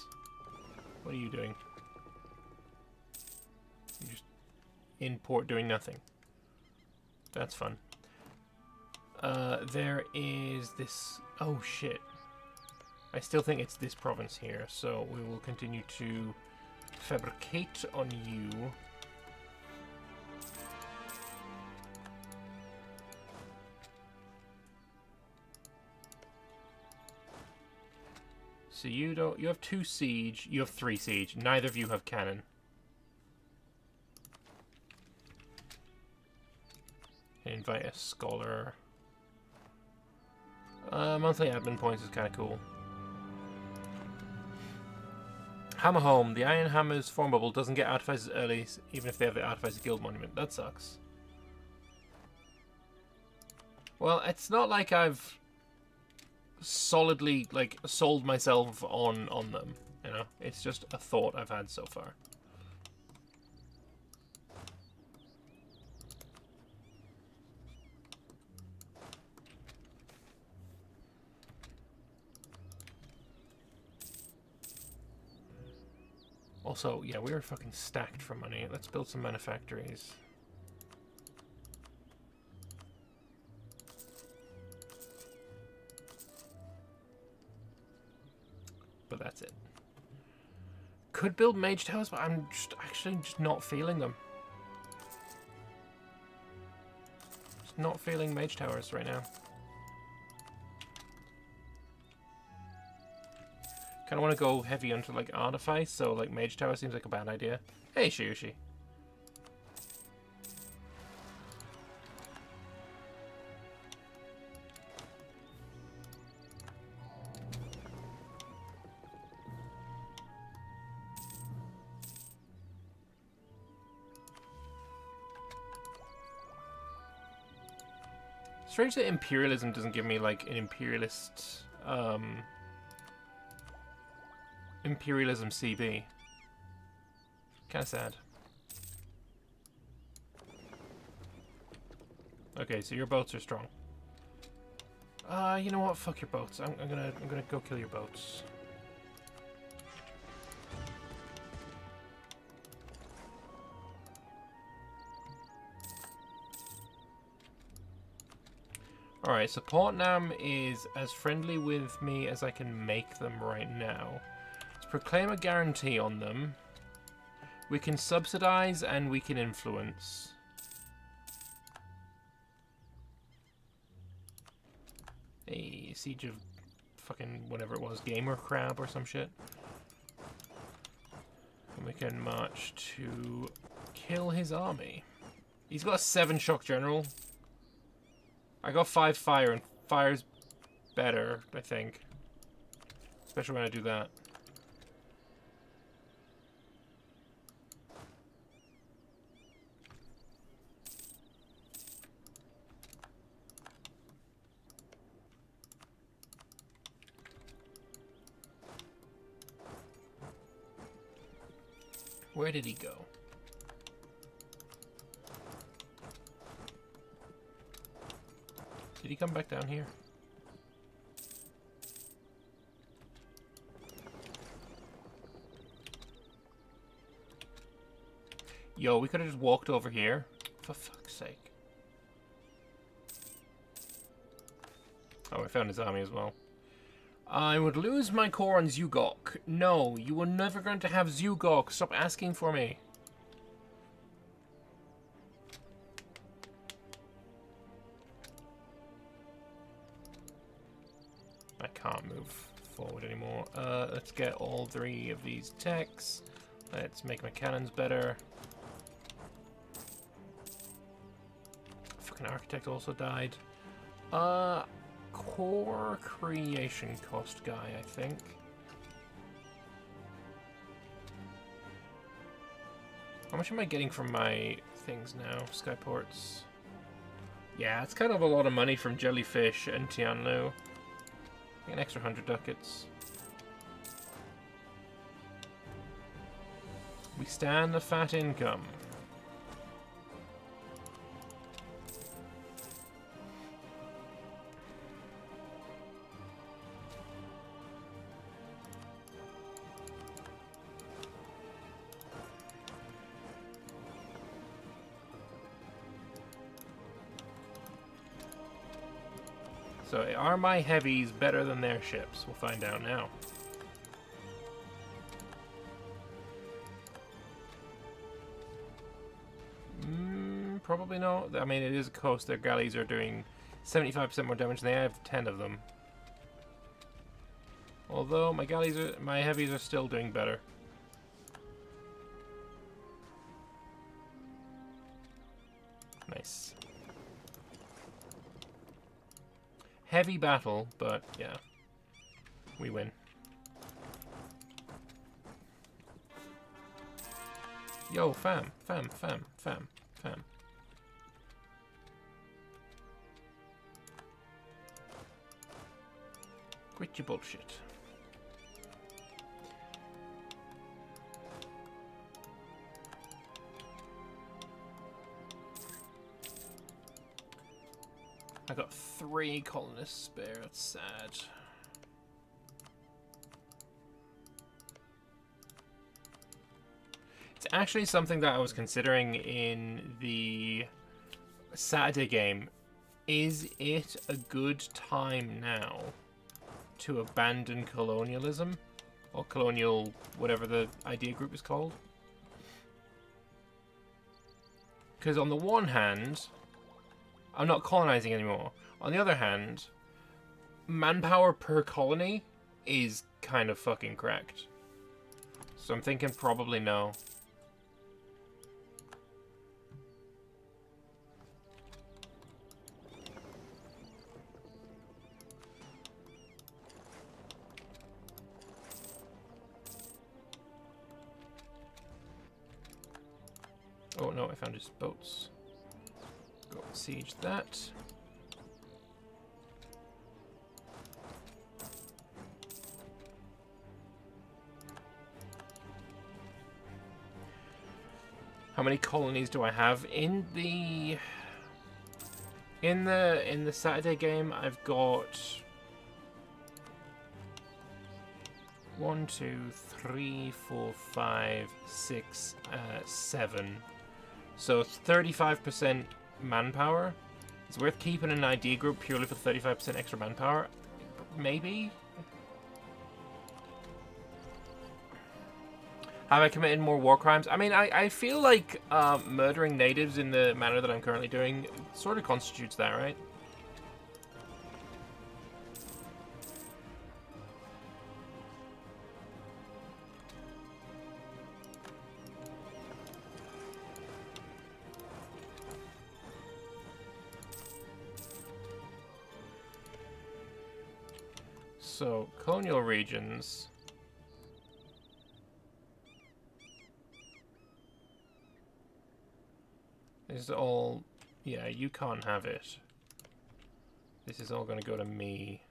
What are you doing? You're just in port doing nothing. That's fun. There is this... Oh, shit. I still think it's this province here, so we will continue to fabricate on you. So you don't... You have 2 siege. You have 3 siege. Neither of you have cannon. Invite a scholar. Monthly admin points is kind of cool. Hammer home. The Iron Hammers form bubble doesn't get artificers early, even if they have the artificer guild monument. That sucks. Well, it's not like I've solidly like sold myself on them. You know, it's just a thought I've had so far. Also, yeah, we are fucking stacked for money. Let's build some manufactories. But that's it. Could build mage towers, but I'm just actually just not feeling them. Just not feeling mage towers right now. Kind of want to go heavy onto like artifice, so like mage tower seems like a bad idea. Hey, Shiyushi. Strange that imperialism doesn't give me like an imperialist imperialism CB. Kinda sad. Okay, so your boats are strong. You know what? Fuck your boats. I'm gonna go kill your boats. Alright, so Port Nam is as friendly with me as I can make them right now. Proclaim a guarantee on them. We can subsidize and we can influence. A siege of fucking whatever it was, Gamer Crab or some shit. And we can march to kill his army. He's got a 7 shock general. I got 5 fire, and fire's better, I think. Especially when I do that. Where did he go? Did he come back down here? Yo, we could have just walked over here. For fuck's sake. Oh, I found his army as well. I would lose my core on Zugok. No, you were never going to have Zugok. Stop asking for me. I can't move forward anymore. Let's get all three of these techs. Let's make my cannons better. Fucking architect also died. Core creation cost guy, I think. How much am I getting from my things now? Skyports. Yeah, it's kind of a lot of money from Jellyfish and Tianlu. An extra 100 ducats. We stand the fat income. So are my heavies better than their ships? We'll find out now. Probably not. I mean, it is a coast. Their galleys are doing 75% more damage than they have 10 of them. Although my galleys, my heavies are still doing better. Nice. Heavy battle, but yeah, we win. Yo, fam. Quit your bullshit. I got 3 colonists spare, that's sad. It's actually something that I was considering in the Saturday game. Is it a good time now to abandon colonialism? Or colonial, whatever the idea group is called? Because on the one hand, I'm not colonizing anymore. On the other hand, manpower per colony is kind of fucking cracked. So I'm thinking probably no. Oh no, I found his boats. Go siege that. How many colonies do I have in the Saturday game? I've got 1, 2, 3, 4, 5, 6, 7. So 35% manpower. It's worth keeping an ID group purely for 35% extra manpower. Maybe? Have I committed more war crimes? I mean, I feel like murdering natives in the manner that I'm currently doing sort of constitutes that, right? So, colonial regions. This is all... yeah, you can't have it. This is all going to go to me.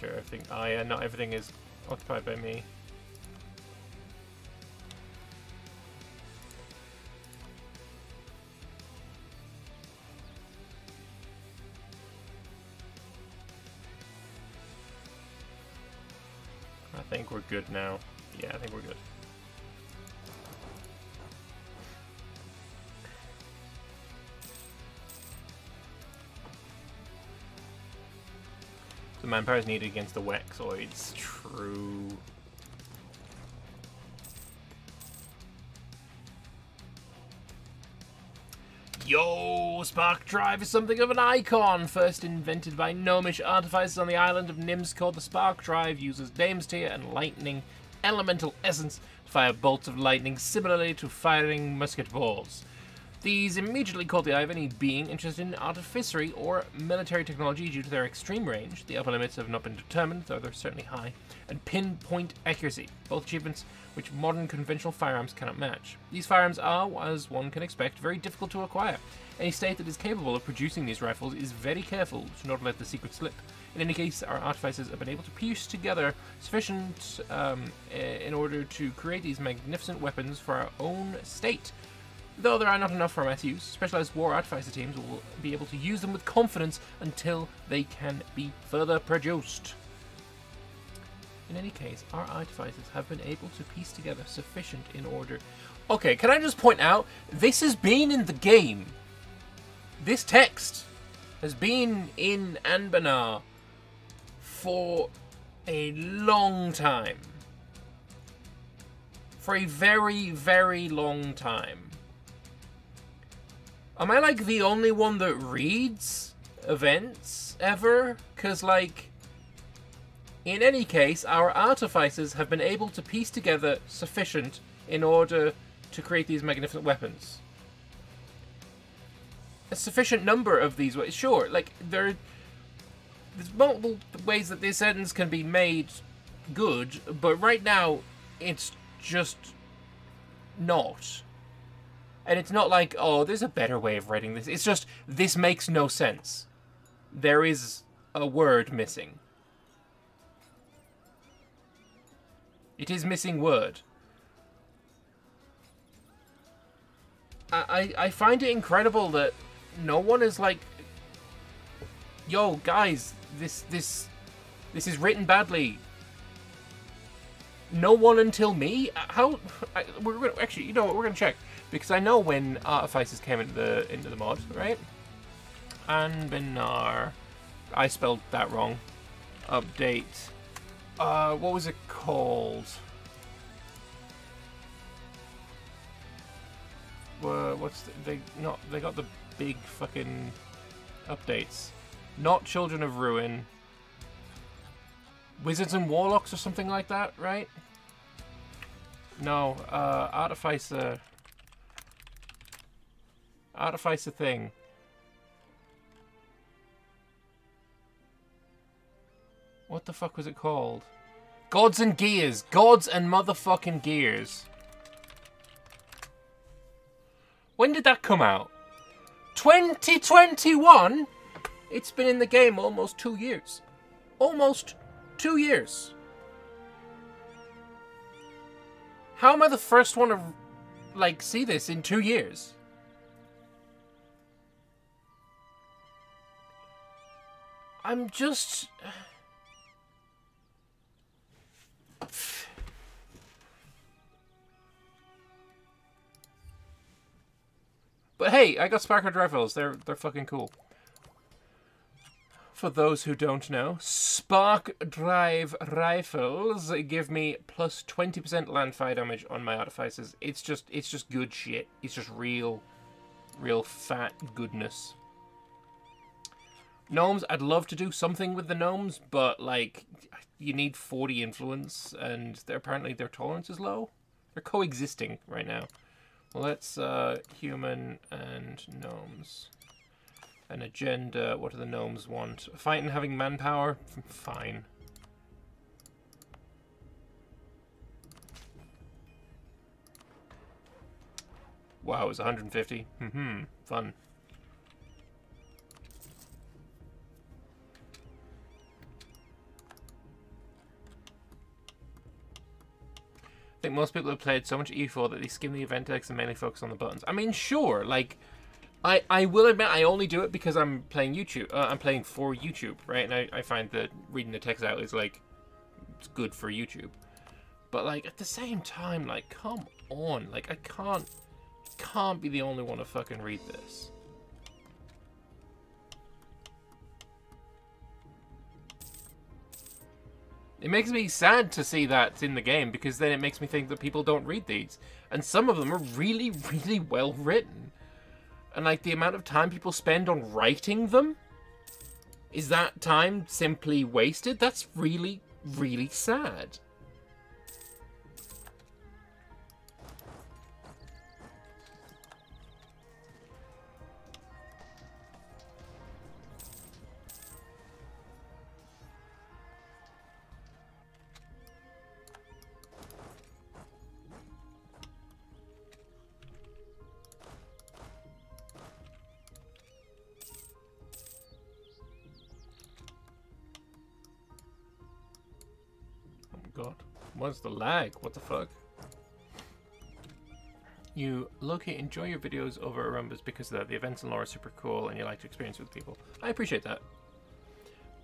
sure. I think, oh yeah, not everything is occupied by me. I think we're good now. Yeah, I think we're good. The manpower is needed against the Wexoids. True. Yo! Spark Drive is something of an icon! First invented by gnomish artificers on the island of Nims called the Spark Drive, uses Dame's Tear and Lightning Elemental Essence to fire bolts of lightning similarly to firing musket balls. These immediately caught the eye of any being interested in artificery or military technology due to their extreme range. The upper limits have not been determined, though they're certainly high, and pinpoint accuracy, both achievements which modern conventional firearms cannot match. These firearms are, as one can expect, very difficult to acquire. Any state that is capable of producing these rifles is very careful to not let the secret slip. In any case, our artificers have been able to piece together sufficient in order to create these magnificent weapons for our own state. Though there are not enough for mass use, specialized war artificer teams will be able to use them with confidence until they can be further produced. In any case, our artificers have been able to piece together sufficient in order... Okay, can I just point out, this has been in the game. This text has been in Anbennar for a long time. For a very, very long time. Am I, like, the only one that reads events ever? Because, like, in any case, our artificers have been able to piece together sufficient in order to create these magnificent weapons. A sufficient number of these ways. Sure, like, there's multiple ways that this sentence can be made good, but right now, it's just not. And it's not like, oh, there's a better way of writing this. It's just, this makes no sense. There is a word missing. It is missing word. I find it incredible that no one is like, yo, guys, this is written badly. No one until me? How? We're gonna, actually, you know what, we're going to check. Because I know when artificers came into the mod, right? Anbennar, I spelled that wrong. Update. What was it called? They got the big fucking updates. Not Children of Ruin. Wizards and Warlocks or something like that, right? No, Artificer thing. What the fuck was it called? Gods and Gears. Gods and motherfucking Gears. When did that come out? 2021? It's been in the game almost 2 years. Almost 2 years. How am I the first one to, like, see this in 2 years? I'm just... But hey, I got Spark Drive rifles. They're fucking cool. For those who don't know, Spark Drive rifles give me plus 20% landfire damage on my artificers. It's just good shit. It's just real fat goodness. Gnomes, I'd love to do something with the gnomes, but, like, you need 40 influence, and apparently their tolerance is low. They're coexisting right now. Well, let's, human and gnomes. An agenda, what do the gnomes want? Feiten having manpower? Fine. Wow, it was 150. Fun. I think most people have played so much E4 that they skim the event decks and mainly focus on the buttons. I mean, sure, like, I will admit I only do it because I'm playing YouTube. I'm playing for YouTube, right? And I find that reading the text out is, like, it's good for YouTube. But, like, at the same time, like, come on. Like, I can't be the only one to fucking read this. It makes me sad to see that's in the game, because then it makes me think that people don't read these. And some of them are really, really well written. And, like, the amount of time people spend on writing them, is that time simply wasted? That's really, really sad. What's the lag? What the fuck? You low-key enjoy your videos over at Rumbas because of that. The events and lore are super cool and you like to experience with people. I appreciate that.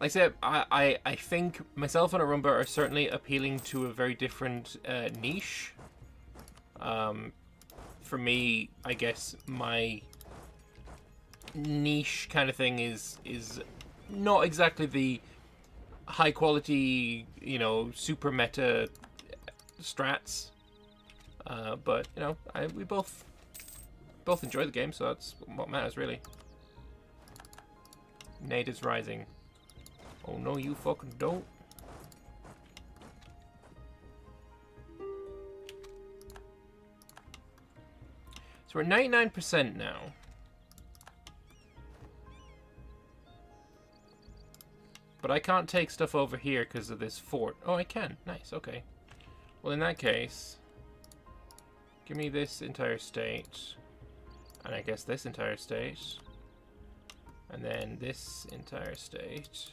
Like I said, I think myself and Arumba are certainly appealing to a very different niche. For me, I guess my niche kind of thing is not exactly the high quality, you know, super meta strats, but you know, we both enjoy the game, so that's what matters really. Nade is rising. Oh no, you fucking don't. So we're at 99% now. But I can't take stuff over here because of this fort. Oh, I can. Nice. Okay. Well, in that case, give me this entire state. And I guess this entire state. And then this entire state.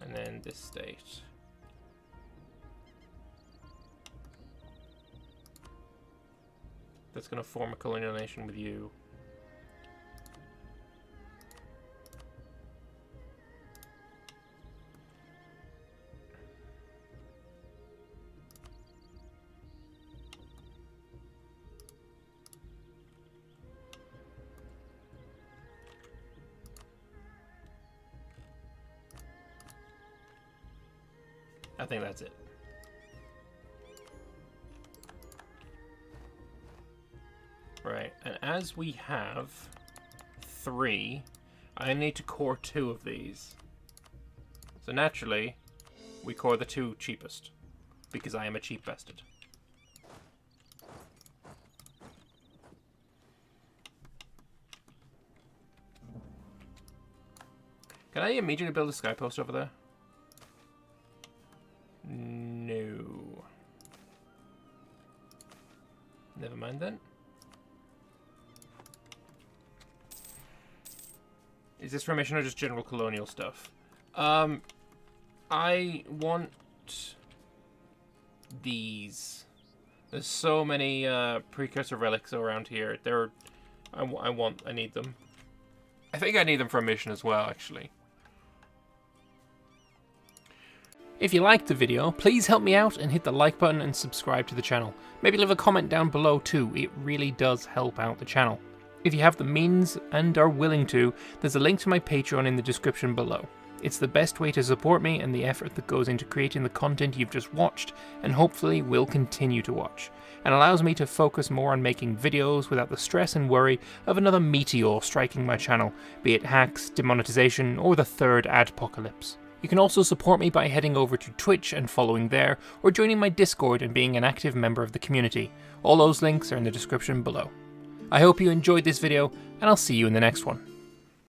And then this state. That's going to form a colonial nation with you. I think that's it. Right, and as we have 3, I need to core 2 of these. So naturally, we core the 2 cheapest, because I am a cheap bastard. Can I immediately build a sky post over there? No. Never mind then. Is this for a mission or just general colonial stuff? I want these. There's so many precursor relics around here. I need them. I think I need them for a mission as well, actually. If you liked the video, please help me out and hit the like button and subscribe to the channel. Maybe leave a comment down below too, it really does help out the channel. If you have the means and are willing to, there's a link to my Patreon in the description below. It's the best way to support me and the effort that goes into creating the content you've just watched, and hopefully will continue to watch, and allows me to focus more on making videos without the stress and worry of another meteor striking my channel, be it hacks, demonetization, or the third adpocalypse. You can also support me by heading over to Twitch and following there, or joining my Discord and being an active member of the community. All those links are in the description below. I hope you enjoyed this video, and I'll see you in the next one.